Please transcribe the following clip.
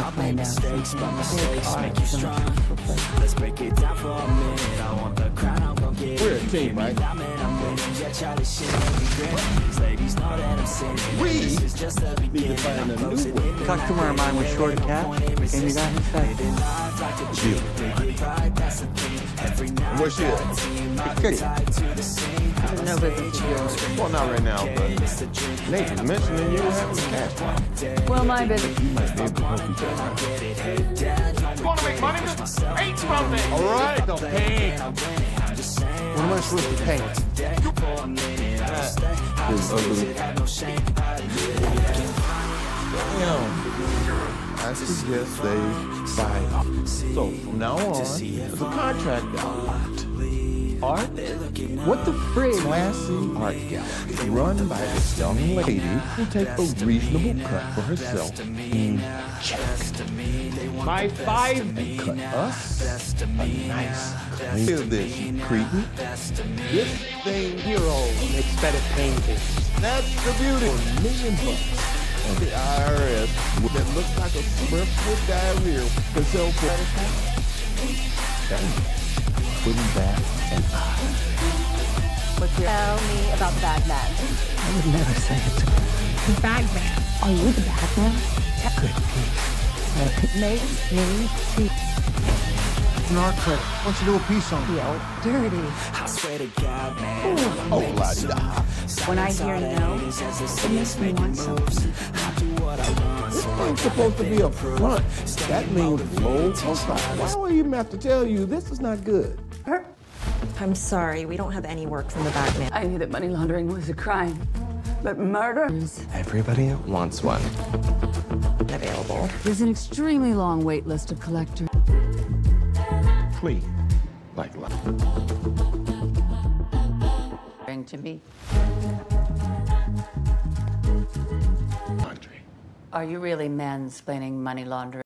I'll make mistakes, but mistakes make you strong. Let's break it down for a minute. I want the crown, I'm gon' get it. We're a team, right? Yeah, Charlie, shit, these ladies know that I'm sinning. This is just the beginning. Customer of mine was short of cash, and he got his cash. Where's she at? It's good. No business of yours. Well, not right now, but Nathan mentioning you having cash. Well, my business. You might be able to help each other. You want to make money? Ain't something. All right, don't pay. What am I supposed to pay? This ugly. Damn. I suggest they buy it. So from now on, the contract out. Art? What the frig? Classy art gallery run by this young lady who takes a reasonable cut for herself in check. By $5 and cut us a nice clean. Feel this, you cretin. This thing here all makes better painful. That's the beauty. $1 million on the IRS that looks like a superfluous diarrhea for self-satisfaction. Wouldn't that and I? What's your tell me about the bad man? I would never say it. The bad man. Are you the bad man? Good piece. Makes me cheap. It's an art critic. Why don't you do a piece on it? Yo, dirty. I swear to God, man. Oh, la da. When I hear no, it makes me want something. This thing's supposed to be a front. That means low profile. Why would I even have to tell you this is not good? I'm sorry, we don't have any work from the Batman. I knew that money laundering was a crime, but murder. Everybody wants one. Available. There's an extremely long wait list of collectors. Clean, like love. Bring to me. Laundry. Are you really mansplaining money laundering?